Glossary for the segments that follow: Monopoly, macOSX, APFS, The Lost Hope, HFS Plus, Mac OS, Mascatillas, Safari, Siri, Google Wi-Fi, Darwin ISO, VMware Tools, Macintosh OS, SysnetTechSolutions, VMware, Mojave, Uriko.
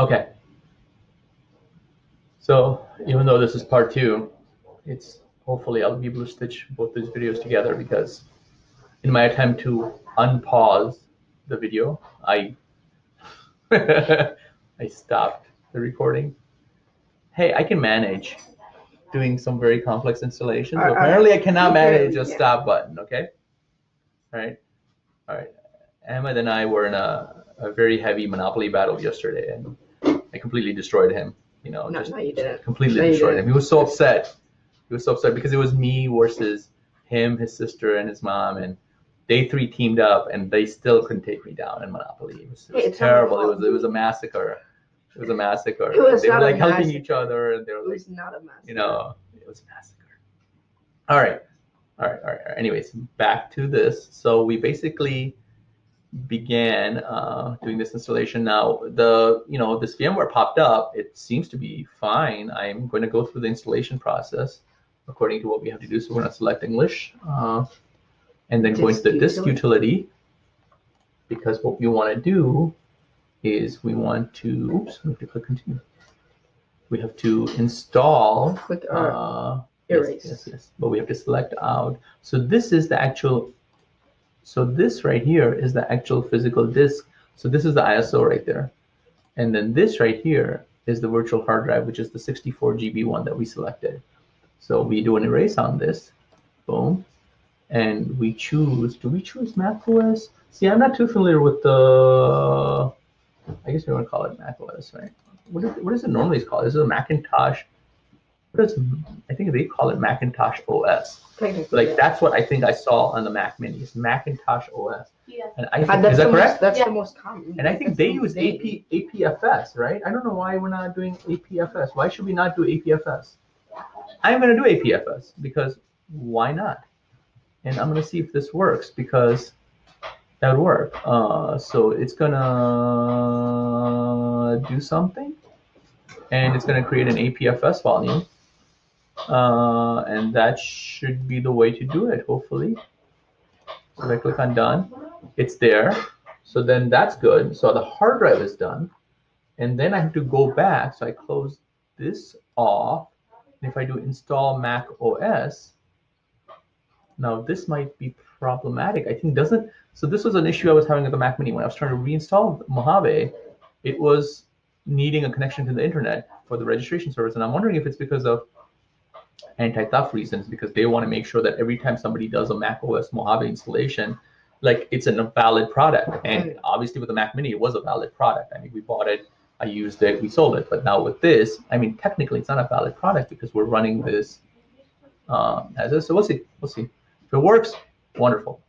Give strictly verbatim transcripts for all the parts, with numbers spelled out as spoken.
Okay. So even though this is part two, it's hopefully I'll be able to stitch both these videos together, because in my attempt to unpause the video, I I stopped the recording. Hey, I can manage doing some very complex installations. But apparently, I cannot manage a stop button. Okay, all right, all right. Ahmed and I were in a, a very heavy Monopoly battle yesterday, and I completely destroyed him. You know, no, just no, you didn't. completely no, you destroyed didn't. him. He was so upset. He was so upset because it was me versus him, his sister, and his mom, and they three teamed up, and they still couldn't take me down in Monopoly. It was, it was hey, terrible. It was it was a massacre. It was a massacre. It was they not were like helping massacre. each other, and they were like, it was not a massacre. You know, it was a massacre. All right, all right, all right. All right. Anyways, back to this. So we basically began uh, doing this installation. Now the you know this VMware popped up. It seems to be fine. I'm going to go through the installation process according to what we have to do. So we're going to select English, uh, and then disk go into the disk utility. utility, because what we want to do is we want to, oops, we have to click continue. We have to install. Click uh, erase. Yes, yes, yes. But we have to select out. So this is the actual, so this right here is the actual physical disk. So this is the I S O right there. And then this right here is the virtual hard drive, which is the sixty-four G B one that we selected. So we do an erase on this, boom. And we choose, do we choose Mac O S? See, I'm not too familiar with the, I guess we want to call it Mac O S, right? What is, what is it normally called? This is a Macintosh. What is, I think they call it Macintosh O S. Like yeah. That's what I think I saw on the Mac Mini. It's Macintosh O S. Yeah. And I think, uh, that's is that correct? Most, that's yeah. the most common. And I think that's they use A P F S, right? I don't know why we're not doing A P F S. Why should we not do A P F S? I'm going to do A P F S because why not? And I'm going to see if this works, because that would work. Uh, so it's gonna do something, and it's gonna create an A P F S volume, uh, and that should be the way to do it, hopefully. So if I click on done, it's there. So then that's good. So the hard drive is done, and then I have to go back. So I close this off. And if I do install Mac O S, now this might be problematic. I think doesn't. So this was an issue I was having with the Mac Mini when I was trying to reinstall Mojave. It was needing a connection to the internet for the registration service, and I'm wondering if it's because of anti-theft reasons, because they want to make sure that every time somebody does a Mac O S Mojave installation, like it's a valid product. And obviously with the Mac Mini, it was a valid product. I mean, we bought it, I used it, we sold it. But now with this, I mean, technically it's not a valid product because we're running this um, as is. So we'll see. We'll see if it works. Wonderful.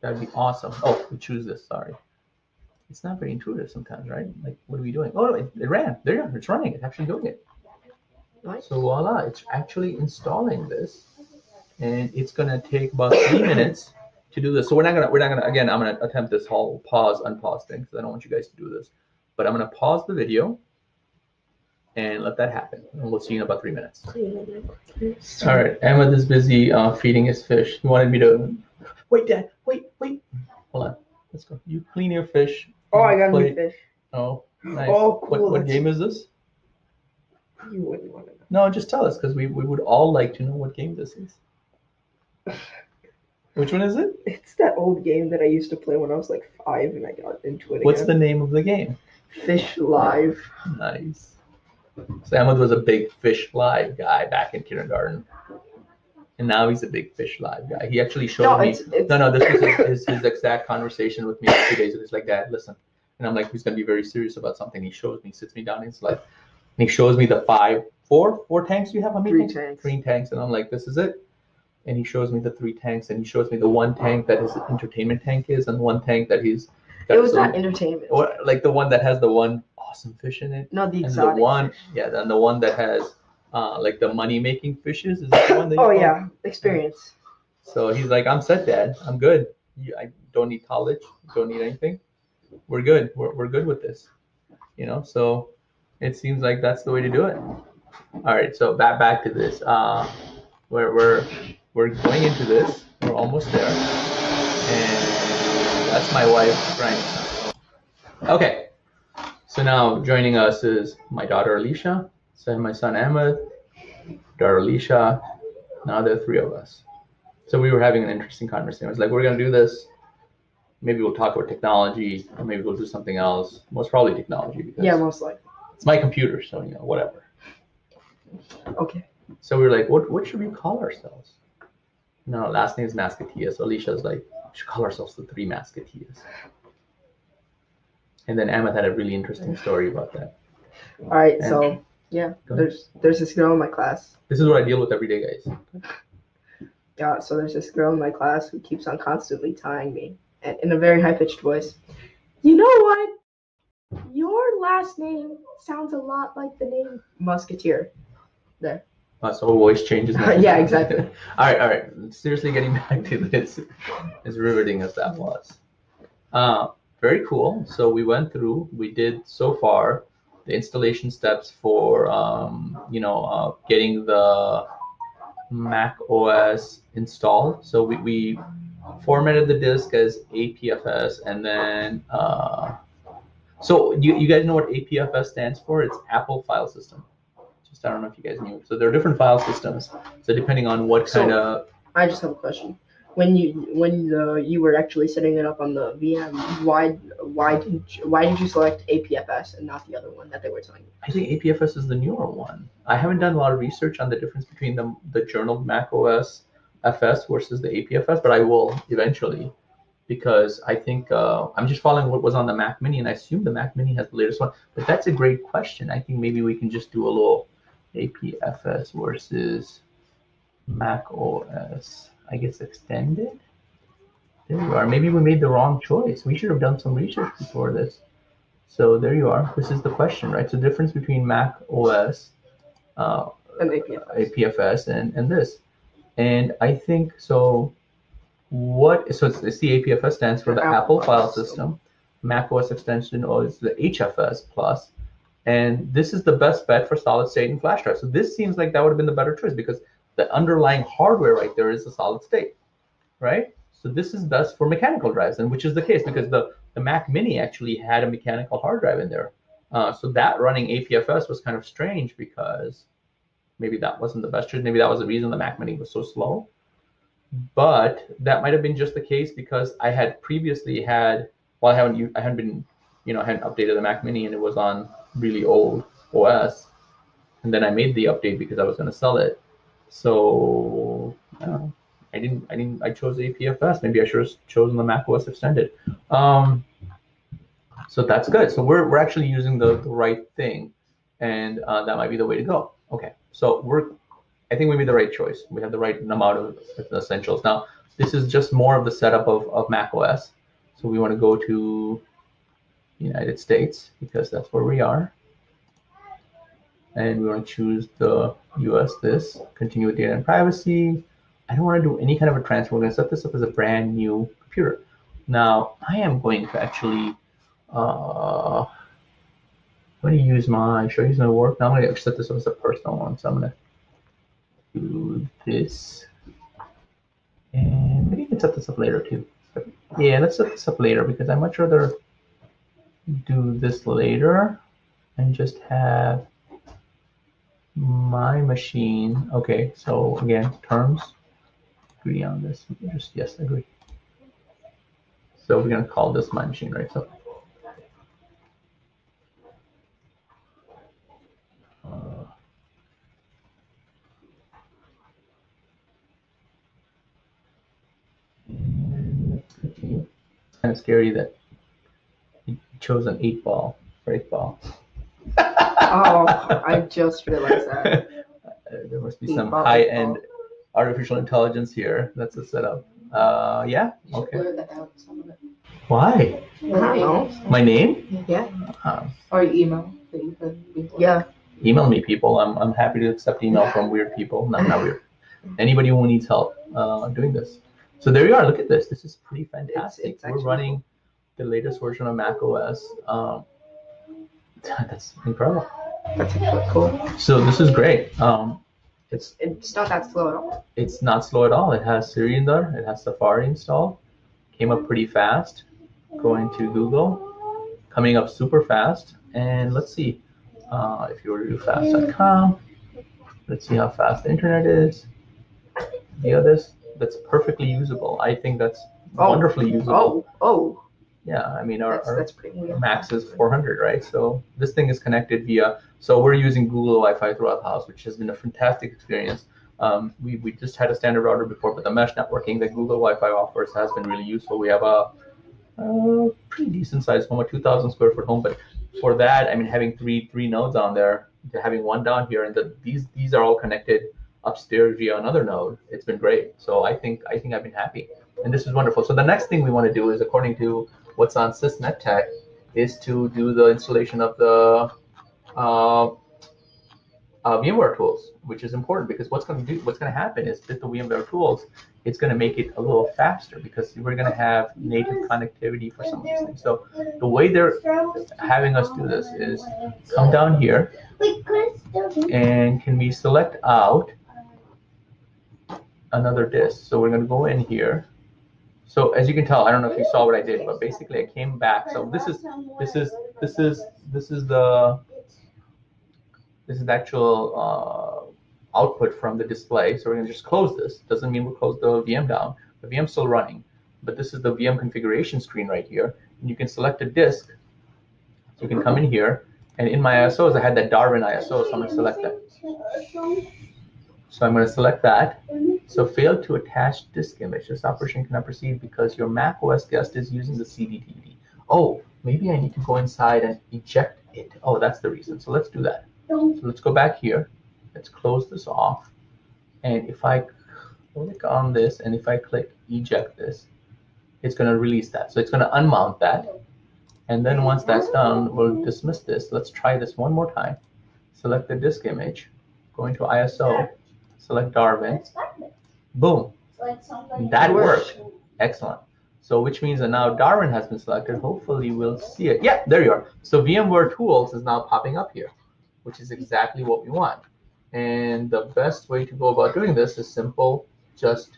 That'd be awesome. Oh, we choose this. Sorry, it's not very intuitive sometimes, right? Like, what are we doing? Oh, it, it ran. There, you go. It's running. It's actually doing it. Nice. So voila, it's actually installing this, and it's gonna take about three minutes to do this. So we're not gonna, we're not gonna. Again, I'm gonna attempt this whole pause, unpause thing, because I don't want you guys to do this. But I'm gonna pause the video and let that happen, and we'll see you in about three minutes. All right, Ahmed is busy uh, feeding his fish. He wanted me to. Wait, Dad. Wait, wait. Hold on. Let's go. You clean your fish. Oh, I got new fish. Oh, nice. Oh, cool. What, what game is this? You wouldn't want to know. No, just tell us, because we, we would all like to know what game this is. Which one is it? It's that old game that I used to play when I was like five, and I got into it. What's again. the name of the game? Fish Live. Nice. So Ahmed was a big Fish Live guy back in kindergarten. And now he's a big Fish Live guy. He actually showed no, me. It's, it's... No, no, this was his, his, his exact conversation with me two days ago. He's like, Dad, listen. And I'm like, he's going to be very serious about something. He shows me, sits me down, and he's like, and he shows me the five, four, four tanks you have? How many three tanks? tanks. Three tanks. And I'm like, this is it. And he shows me the three tanks, and he shows me the one tank that his entertainment tank is, and one tank that he's. Got it was some, not entertainment. Or like the one that has the one awesome fish in it. No, the exotic. And the one, yeah, and the one that has. Uh, like the money-making fishes is that the one that you oh call? yeah experience. So he's like, I'm set, Dad. I'm good. You, I don't need college. Don't need anything. We're good. We're we're good with this. You know. So it seems like that's the way to do it. All right. So back back to this. Uh, we're we're we're going into this. We're almost there. And that's my wife, Brian. Okay. So now joining us is my daughter Alicia, so my son Ahmed, daughter Alicia, now there are three of us. So we were having an interesting conversation. I was like, we're going to do this. Maybe we'll talk about technology, or maybe we'll do something else. Most probably technology. Because yeah, most likely. It's my computer, so, you know, whatever. Okay. So we were like, what, what should we call ourselves? No, last name is Mascatillas. So Alicia's like, we should call ourselves the Three Mascatillas. And then Ahmed had a really interesting story about that. All right, and so, yeah, there's there's this girl in my class. This is what I deal with every day, guys. Yeah, so there's this girl in my class who keeps on constantly tying me, and in a very high-pitched voice, you know what? Your last name sounds a lot like the name Musketeer. There. Uh, so voice changes. Yeah, exactly. all right, all right. Seriously, getting back to this, as riveting as that was. Uh, very cool. So we went through, we did so far the installation steps for, um, you know, uh, getting the Mac O S installed. So we, we formatted the disk as A P F S, and then, uh, so you, you guys know what A P F S stands for? It's Apple File System. Just, I don't know if you guys knew. So there are different file systems. So depending on what kind so, of. I just have a question. When you when the, you were actually setting it up on the V M, why why didn't you, why did you select A P F S and not the other one that they were telling you? I think A P F S is the newer one. I haven't done a lot of research on the difference between the the journal Mac O S F S versus the A P F S, but I will eventually, because I think uh, I'm just following what was on the Mac Mini, and I assume the Mac Mini has the latest one. But that's a great question. I think maybe we can just do a little A P F S versus Mac O S. I guess extended. There you are. Maybe we made the wrong choice. We should have done some research before this. So there you are. This is the question, right? So the difference between Mac O S uh, and A P F S, A P F S and, and this. And I think so what, so it's, it's the A P F S stands for the Apple, Apple File System. System. Mac O S extension is the H F S plus. And this is the best bet for solid state and flash drive. So this seems like that would have been the better choice, because the underlying hardware right there is a solid state, right? So this is best for mechanical drives, and which is the case, because the, the Mac Mini actually had a mechanical hard drive in there. Uh, so that running A P F S was kind of strange, because maybe that wasn't the best choice. Maybe that was the reason the Mac Mini was so slow. But that might have been just the case because I had previously had, well, I haven't, I hadn't been, you know, I hadn't updated the Mac Mini, and it was on really old O S. And then I made the update because I was going to sell it. So I don't know. I didn't. I didn't. I chose A P F S. Maybe I should have chosen the Mac O S Extended. Um, so that's good. So we're we're actually using the, the right thing, and uh, that might be the way to go. Okay. So we're. I think we made the right choice. We have the right amount of essentials. Now this is just more of the setup of of Mac O S. So we want to go to United States because that's where we are. And we want to choose the U S this, continue with data and privacy. I don't want to do any kind of a transfer. We're going to set this up as a brand new computer. Now, I am going to actually, uh, I'm going to use my, should I use my work? Now I'm going to set this up as a personal one. So I'm going to do this. And maybe you can set this up later too. But yeah, let's set this up later because I'd much rather do this later and just have my machine. Okay, so again, terms, agree on this, just yes, agree. So we're gonna call this my machine, right? So uh, it's kind of scary that you chose an eight ball for eight ball. Oh, I just realized that. There must be some high-end artificial intelligence here. That's a setup. Uh, yeah. Okay. You should blur that out. Why? I don't know. My name? Yeah. Uh, or email that you could be. Yeah. Email me, people. I'm I'm happy to accept email from weird people. No, not weird. Anybody who needs help uh, doing this. So there you are. Look at this. This is pretty fantastic. It's, it's We're running the latest version of Mac O S. Um, That's incredible. That's cool. So this is great. Um, it's it's not that slow at all. It's not slow at all. It has Siri in there. It has Safari installed. Came up pretty fast. Going to Google, coming up super fast, And let's see, uh, if you were to do fast dot com, let's see how fast the internet is. The others, that's perfectly usable. I think that's oh. wonderfully usable. Oh, oh. Yeah, I mean, our, that's, our that's pretty max is four hundred, right? So this thing is connected via, so we're using Google Wi-Fi throughout the house, which has been a fantastic experience. Um, we, we just had a standard router before, but the mesh networking that Google Wi-Fi offers has been really useful. We have a, a pretty decent sized home, a two thousand square foot home, but for that, I mean, having three three nodes on there, having one down here, and the, these these are all connected upstairs via another node. It's been great. So I think I think I've been happy, and this is wonderful. So the next thing we want to do is, according to what's on SysNet Tech, is to do the installation of the Uh, Uh, VMware tools, which is important, because what's going to do, what's going to happen is with the VMware tools, it's going to make it a little faster, because we're going to have native connectivity for some of these things. So the way they're having us do this is come down here, and can we select out another disk? So we're going to go in here. So as you can tell, I don't know if you saw what I did, but basically I came back. So this is this is this is this is the This is the actual uh, output from the display. So we're going to just close this. Doesn't mean we'll close the V M down. The V M's still running. But this is the V M configuration screen right here. And you can select a disk. So you can come in here. And in my I S Os, I had that Darwin I S O. So I'm going to select that. So I'm going to select that. So fail to attach disk image. This operation cannot proceed because your Mac O S guest is using the C D D V D. Oh, maybe I need to go inside and eject it. Oh, that's the reason. So let's do that. So let's go back here. Let's close this off. And if I click on this, and if I click eject this, it's going to release that. So it's going to unmount that. And then once that's done, we'll dismiss this. Let's try this one more time. Select the disk image. Go into I S O. Select Darwin. Boom. That worked. Excellent. So which means that now Darwin has been selected. Hopefully we'll see it. Yeah, there you are. So VMware Tools is now popping up here, which is exactly what we want. And the best way to go about doing this is simple, just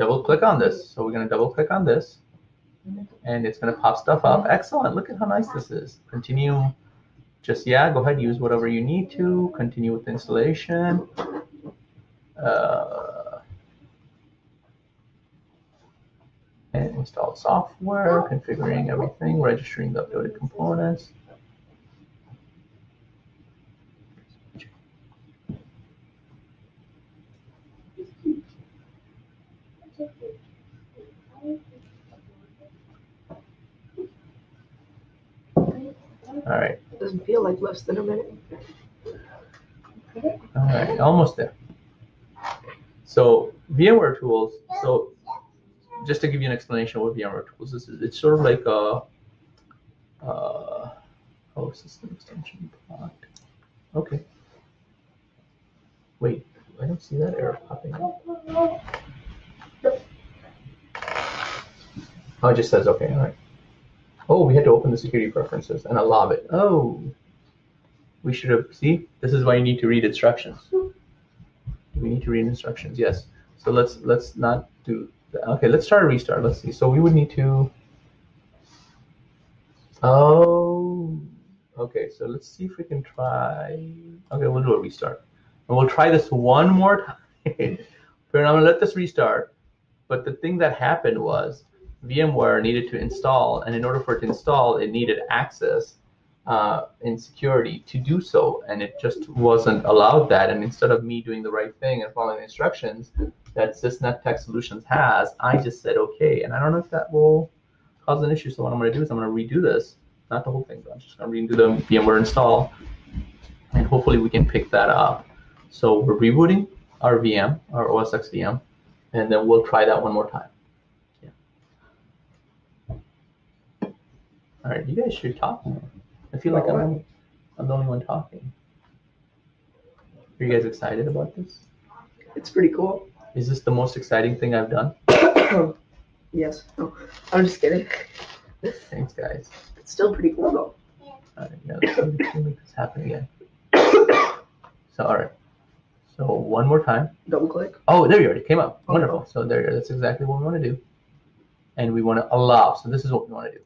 double click on this. So we're going to double click on this, and it's going to pop stuff up. Excellent. Look at how nice this is. Continue. Just, yeah, go ahead, use whatever you need to. Continue with the installation. Uh, and install software, configuring everything, registering the uploaded components. All right. It doesn't feel like less than a minute. All right, almost there. So VMware Tools, so just to give you an explanation of what VMware Tools is, it's sort of like a uh, oh, system extension block. OK. Wait, I don't see that error popping up. Oh, it just says, OK, all right. Oh, we had to open the security preferences and allow it. Oh, we should have, see, this is why you need to read instructions. We need to read instructions, yes. So let's let's not do that. Okay, let's start a restart. Let's see. So we would need to, oh, okay, so let's see if we can try. Okay, we'll do a restart. And we'll try this one more time. Fair enough, I'm gonna let this restart. But the thing that happened was, VMware needed to install, and in order for it to install, it needed access uh, in security to do so, and it just wasn't allowed that. And instead of me doing the right thing and following the instructions that SysnetTechSolutions has, I just said okay. And I don't know if that will cause an issue. So what I'm going to do is I'm going to redo this, not the whole thing, but I'm just going to redo the VMware install, and hopefully we can pick that up. So we're rebooting our V M, our O S X V M, and then we'll try that one more time. All right, you guys should talk more. I feel like I'm, I'm the only one talking. Are you guys excited about this? It's pretty cool. Is this the most exciting thing I've done? Oh, yes. Oh, I'm just kidding. Thanks, guys. It's still pretty cool, though. All right, yeah, let's, let's make this happen again. So, all right. So, one more time. Double click. Oh, there you are. It came up. Oh, wonderful. So, there you are. That's exactly what we want to do. And we want to allow. So, this is what we want to do.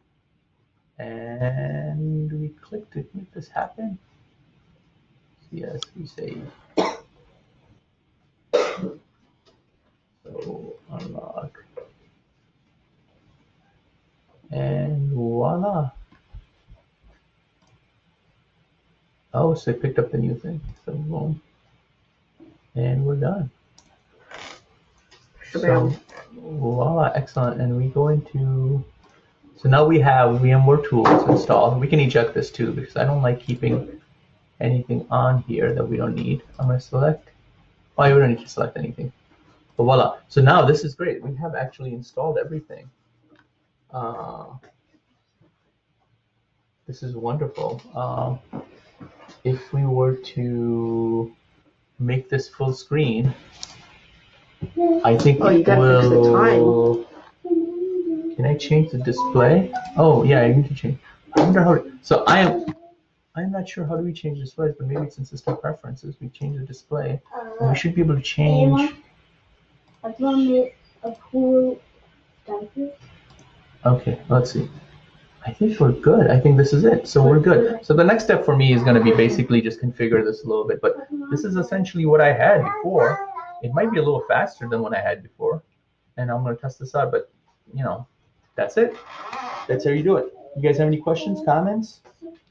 And we click to make this happen. Yes, we save. So unlock. And voila. Oh, so I picked up the new thing. So boom. And we're done. So voila, excellent. And we go into, so now we have VMware Tools installed. We can eject this too because I don't like keeping anything on here that we don't need. I'm going to select, oh, you don't need to select anything. But voila. So now this is great. We have actually installed everything. Uh, this is wonderful. Um, if we were to make this full screen, I think oh, you gotta fix the time. Can I change the display? Oh yeah, I need to change. I wonder how. To, so I am. I'm not sure how do we change displays, but maybe it's in system preferences. We change the display. And we should be able to change. Okay, let's see. I think we're good. I think this is it. So we're good. So the next step for me is going to be basically just configure this a little bit. But this is essentially what I had before. It might be a little faster than what I had before. And I'm going to test this out. But, you know, that's it. That's how you do it. You guys have any questions, comments?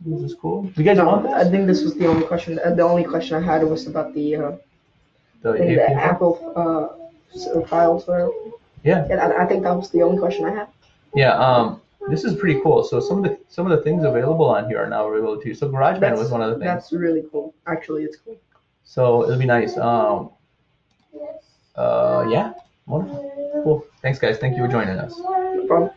This is cool. You guys no, want this? I think this was the only question. Uh, the only question I had was about the, uh, the, the, the Apple uh, files. Or, yeah. And I, I think that was the only question I had. Yeah. Um, this is pretty cool. So some of the some of the things available on here are now available to you. So GarageBand that's, was one of the things. That's really cool. Actually, it's cool. So it'll be nice. Um, uh, yeah. Wonderful. Cool. Thanks, guys. Thank you for joining us. No problem.